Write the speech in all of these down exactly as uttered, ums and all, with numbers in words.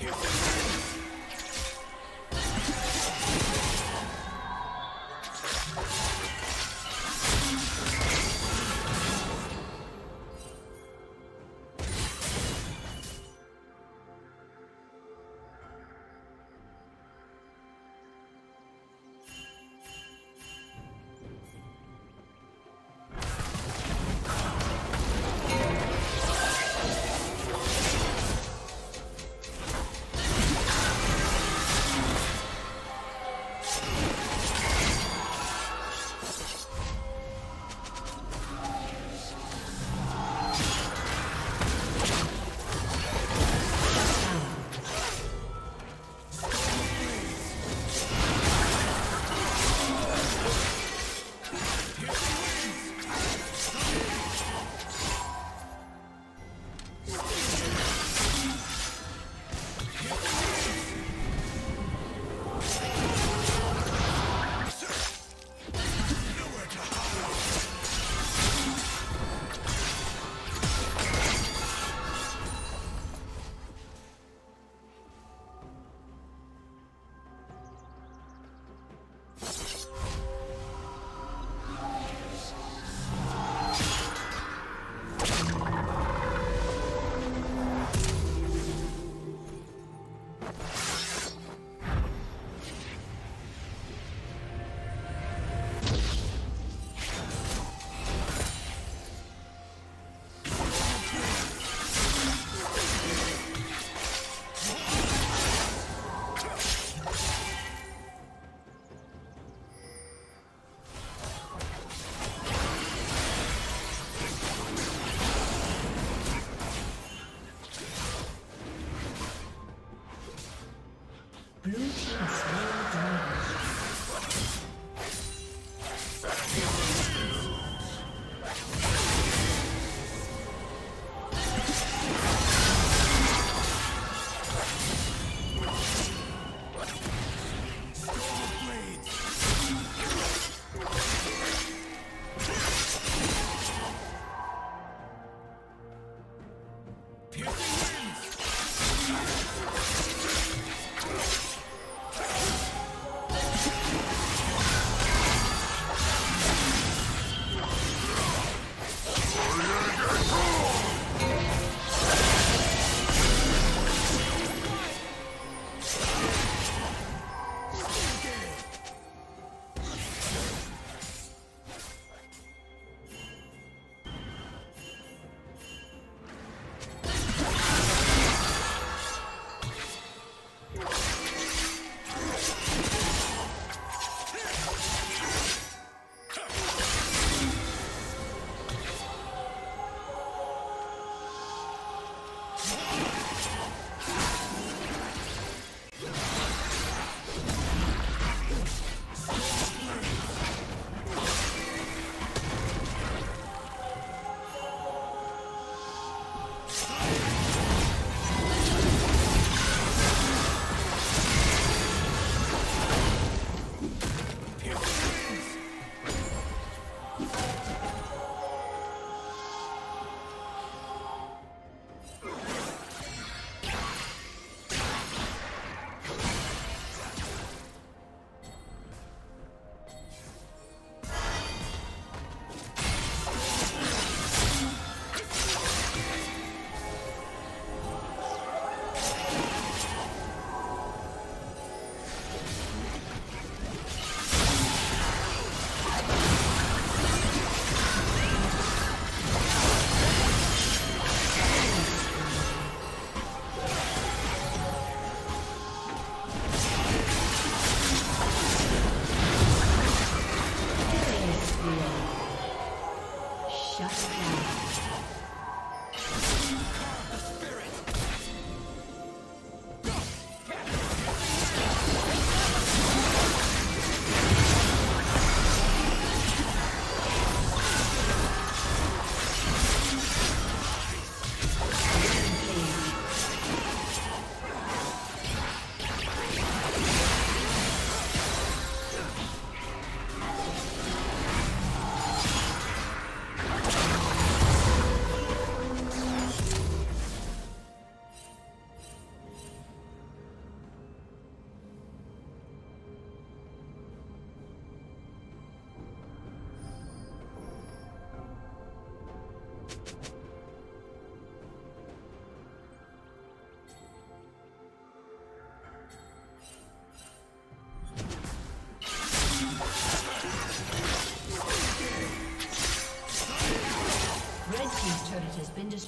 Here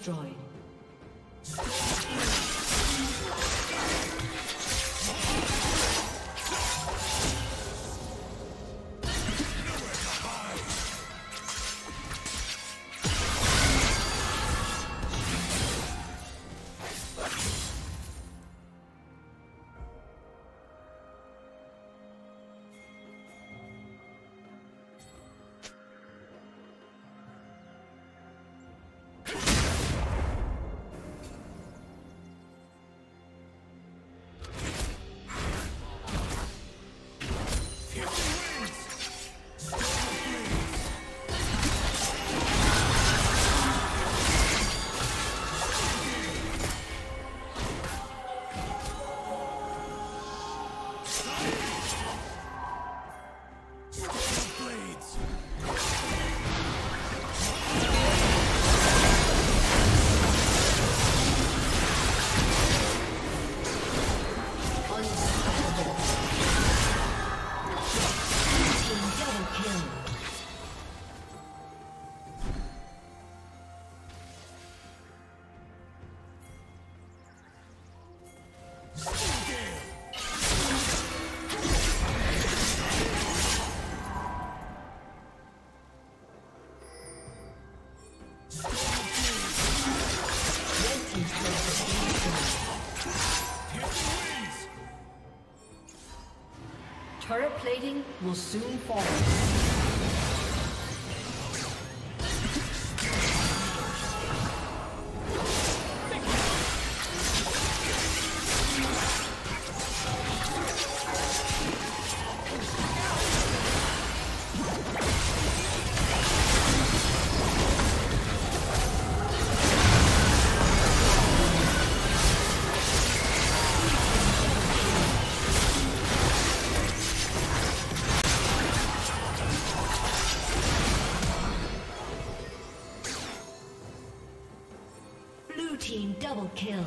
destroyed. Turret plating will soon fall. Double kill.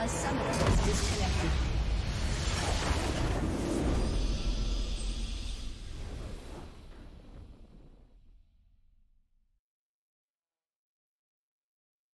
A summoner has disconnected.